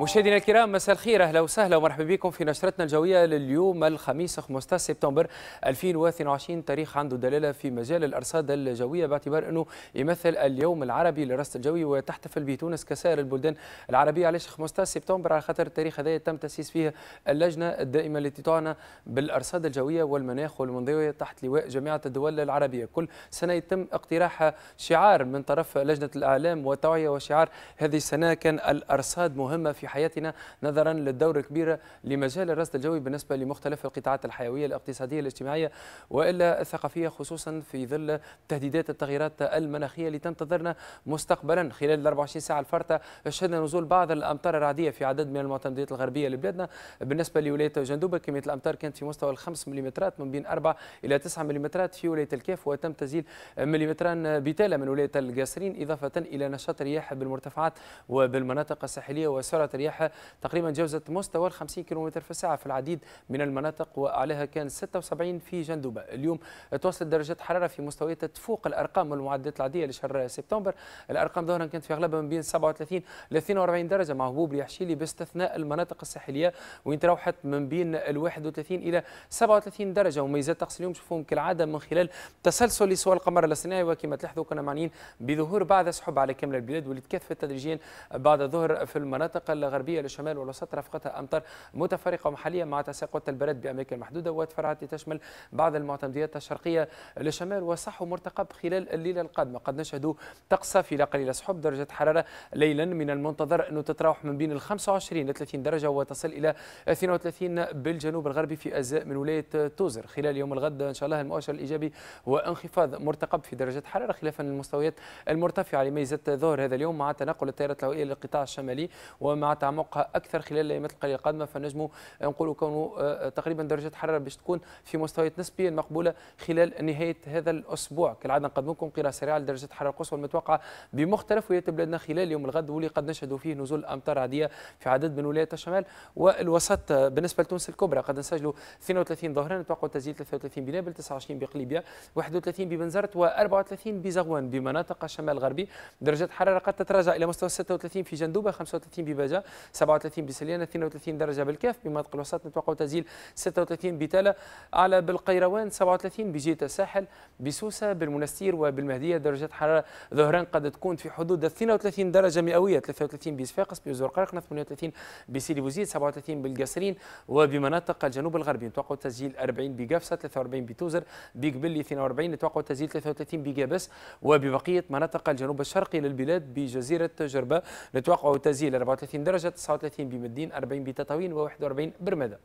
مشاهدينا الكرام مساء الخير، اهلا وسهلا ومرحبا بكم في نشرتنا الجويه لليوم الخميس 15 سبتمبر 2022. تاريخ عنده دلاله في مجال الارصاد الجويه باعتبار انه يمثل اليوم العربي للرصد الجوي، وتحتفل بتونس كسائر البلدان العربيه علاش 15 سبتمبر، على خاطر التاريخ هذا تم تاسيس فيه اللجنه الدائمه التي تعنى بالارصاد الجويه والمناخ والمنظويه تحت لواء جامعه الدول العربيه. كل سنه يتم اقتراح شعار من طرف لجنه الاعلام والتوعيه، وشعار هذه السنه كان الارصاد مهمه في حياتنا نظرا للدور الكبير لمجال الرصد الجوي بالنسبه لمختلف القطاعات الحيويه الاقتصاديه الاجتماعيه والا الثقافيه، خصوصا في ظل تهديدات التغييرات المناخيه اللي تنتظرنا مستقبلا. خلال 24 ساعه الفارطه شهدنا نزول بعض الامطار الرعديه في عدد من المعتمدات الغربيه لبلادنا. بالنسبه لولايه جندوبه كميه الامطار كانت في مستوى الخمس مليمترات من بين 4 الى 9 مليمترات في ولايه الكاف، وتم تسجيل مليمتران بتاله من ولايه القاسرين، اضافه الى نشاط رياح بالمرتفعات وبالمناطق الساحليه وسرعه رياح تقريبا جاوزت مستوى ال 50 كيلومتر في الساعه في العديد من المناطق، واعلاها كان 76 في جندوبه. اليوم توصلت درجات حراره في مستويات تفوق الارقام والمعدات العاديه لشهر سبتمبر. الارقام ظهرا كانت في اغلبها من بين 37 ل 42 درجه مع هبوب رياح شيلي باستثناء المناطق الساحليه، وين تراوحت من بين ال 31 الى 37 درجه. وميزات طقس اليوم شوفوهم كالعاده من خلال تسلسل لسوى القمر الاصطناعي، وكما تلاحظوا كنا معنيين بظهور بعض السحب على كامل البلاد واللي تكثفت تدريجيا بعد الظهر في المناطق الغربيه للشمال والوسط، رافقتها امطار متفرقه ومحليه مع تساقط البرد باماكن محدوده، وتفرعت تشمل بعض المعتمديات الشرقيه للشمال وصحو مرتقب. خلال الليله القادمه قد نشهد طقس في لا قليل سحب، درجه حراره ليلا من المنتظر انه تتراوح من بين ال 25 ل 30 درجه وتصل الى 32 بالجنوب الغربي في اجزاء من ولايه توزر. خلال يوم الغد ان شاء الله المؤشر الايجابي وانخفاض مرتقب في درجه حراره خلافا للمستويات المرتفعه لميزه ظهر هذا اليوم مع تنقل التيارات الهوائيه للقطاع الشمالي ومع تعمقها اكثر خلال الايامات القليله القادمه، فنجموا نقولوا كونه تقريبا درجه حراره باش تكون في مستويات نسبيا مقبوله خلال نهايه هذا الاسبوع. كالعاده نقدم لكم قراءه سريعه لدرجه الحراره القصوى المتوقعه بمختلف ولايات بلادنا خلال يوم الغد، واللي قد نشهد فيه نزول امطار عاديه في عدد من ولايات الشمال والوسط. بالنسبه لتونس الكبرى قد نسجلوا 32 ظهرا، نتوقع تسجيل 33 بنابل، 29 بقليبيه، 31 ببنزرت، و34 بزغوان. بمناطق الشمال الغربي درجه الحراره قد تتراجع الى مستوى 36 في جندوبه، 35 بباجه، 37 بسليانه، 32 درجه بالكاف. بمنطقه الوسط نتوقع تسجيل 36 بتاله، اعلى بالقيروان، 37 بجيت الساحل، بسوسه، بالمنستير وبالمهديه. درجه حراره ظهران قد تكون في حدود 32 درجه مئويه، 33 بصفاقس، بزرقرقنه، 38 بسيدي بوزيد، 37 بالقاسرين. وبمناطق الجنوب الغربي نتوقع تسجيل 40 بقفصه، 43 بتوزر، بقبلي 42، نتوقع تسجيل 33 بقابس. وببقيه مناطق الجنوب الشرقي للبلاد بجزيره جربه نتوقع تسجيل 34 درجة، 39 بمدين، 40 بتطاوين، و41 برمادة.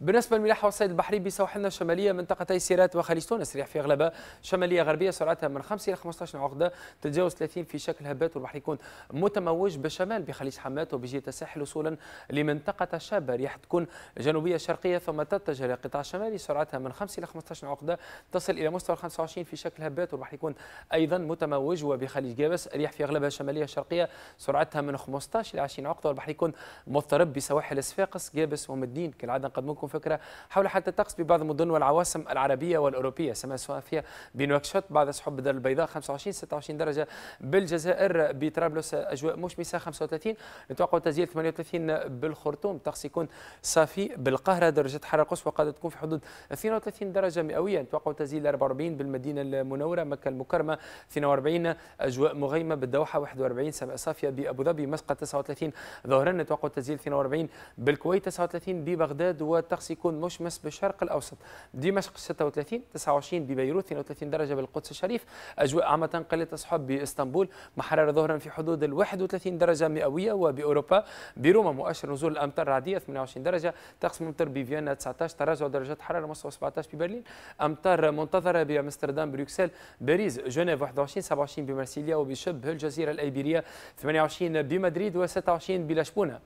بالنسبه للملاحه والصيد البحري بسواحلنا الشماليه منطقتي سيرات وخليج تونس، رياح في اغلبها شماليه غربيه سرعتها من 5 الى 15 عقده، تتجاوز 30 في شكل هبات، والبحر يكون متموج بالشمال بخليج حمات وبجهه الساحل وصولا لمنطقه شابه. رياح تكون جنوبيه شرقيه ثم تتجه للقطاع الشمالي سرعتها من 5 الى 15 عقده، تصل الى مستوى 25 في شكل هبات، والبحر يكون ايضا متموج. وبخليج جابس رياح في اغلبها شماليه شرقيه سرعتها من 15 الى 20 عقده، والبحر يكون مضطرب بسواحل صفاقس، جابس ومدين. كالعاده نقدمكم فكره حول حاله الطقس ببعض المدن والعواصم العربيه والاوروبيه. سماء صافيه بنواكشوط، بعض سحب بدر البيضاء، 25 26 درجه بالجزائر. بطرابلس اجواء مشمسه، 35، نتوقع تسجيل 38 بالخرطوم. الطقس يكون صافي. بالقاهره درجه الحراره القصوى قد تكون في حدود 32 درجه مئويه، نتوقع تسجيل 44 بالمدينه المنوره. مكه المكرمه 42، اجواء مغيمه. بالدوحه 41، سماء صافيه بابو ظبي. مسقط 39 ظهرا، نتوقع تسجيل 42 بالكويت، 39 ببغداد. والطقس يكون مشمس بالشرق الاوسط. دمشق 36، 29 ببيروت، 32 درجه بالقدس الشريف، اجواء عامه قليله السحب. باسطنبول محرره ظهرا في حدود ال 31 درجه مئويه. وباوروبا بروما مؤشر نزول الامطار الرعديه، 28 درجه. طقس ممطر بفيينا، 19، تراجع درجات حراره مستوى 17 ببرلين. امطار منتظره بامستردام، بروكسل، باريس، جنيف 21، 27 بمارسيليا وبشبه الجزيره الايبيريه، 28 بمدريد، و26 بلشبونه.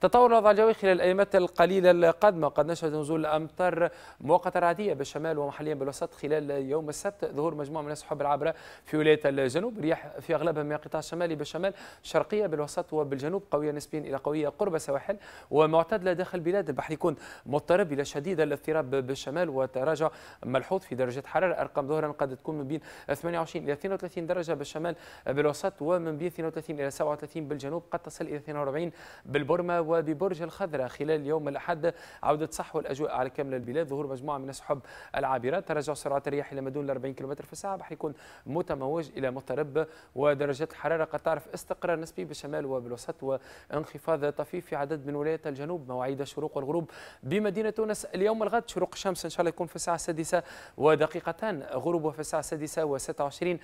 تطور الوضع الجوي خلال الأيام القليلة القادمة، قد نشهد نزول أمطار مؤقتة عادية بالشمال ومحليا بالوسط خلال يوم السبت، ظهور مجموعة من السحب العابرة في ولاية الجنوب، رياح في أغلبها من القطاع الشمالي بالشمال، شرقية بالوسط وبالجنوب، قوية نسبيا إلى قوية قرب السواحل ومعتدلة داخل البلاد. البحر يكون مضطرب إلى شديد الاضطراب بالشمال وتراجع ملحوظ في درجة الحرارة، أرقام ظهرا قد تكون من بين 28 إلى 32 درجة بالشمال بالوسط، ومن بين 32 إلى 37 بالجنوب، قد تصل إلى 42 بالبرمة وببرج الخضراء. خلال يوم الأحد عودة صحو الأجواء على كامل البلاد، ظهور مجموعة من السحب العابرة، تراجع سرعة الرياح إلى ما دون 40 كيلومتر في الساعة، بحيث يكون متموج إلى مضطرب، ودرجات الحرارة قد تعرف استقرار نسبي بالشمال وبالوسط وانخفاض طفيف في عدد من ولايات الجنوب. مواعيد الشروق والغروب بمدينة تونس اليوم والغد، شروق الشمس إن شاء الله يكون في الساعة 6:02، غروبها في الساعة 6:26.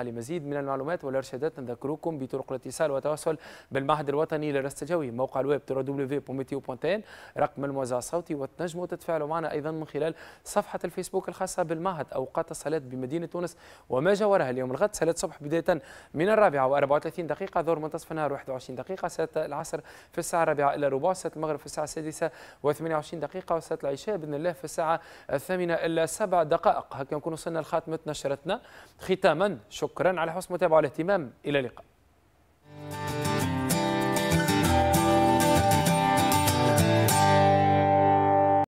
لمزيد من المعلومات والارشادات نذكركم بطرق الاتصال والتواصل بالمعهد الوطني للرصد الجوي، موقع الويب www.meteo.in، رقم الموزع الصوتي، وتنجموا تتفاعلوا معنا أيضا من خلال صفحة الفيسبوك الخاصة بالمعهد. أوقات الصلاة بمدينة تونس وما جاورها اليوم الغد، صلاة الصبح بداية من 4:34، ظهر منتصف النهار 21، صلاة العصر في الساعة 4:45، صلاة المغرب في الساعة 6:28، وصلاة العشاء بإذن الله في الساعة 8:07. هكا نكون وصلنا لخاتمة نشرتنا. ختاما شكرا على حسن المتابعة والاهتمام، إلى اللقاء.